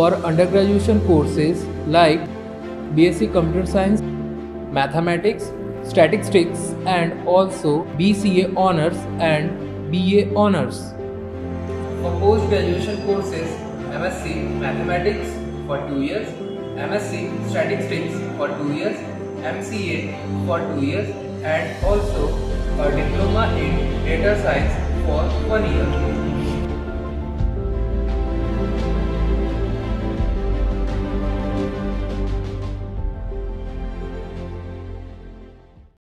for undergraduate courses like BSc Computer Science, Mathematics, Statistics and also BCA Honors and BA Honors. For post-graduation courses, MSc Mathematics for 2 years, MSc Statistics for 2 years, MCA for 2 years and also a Diploma in Data Science for 1 year.